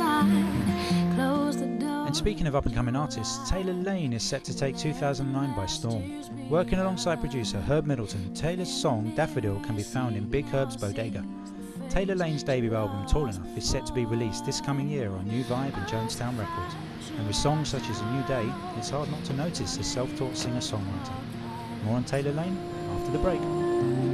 And speaking of up-and-coming artists, Taylor Lane is set to take 2009 by storm. Working alongside producer Herb Middleton, Taylor's song Daffodil can be found in Big Herb's Bodega. Taylor Lane's debut album Tall Enough is set to be released this coming year on New Vibe and Jonestown Records, and with songs such as A New Day, it's hard not to notice the self-taught singer-songwriter. More on Taylor Lane after the break.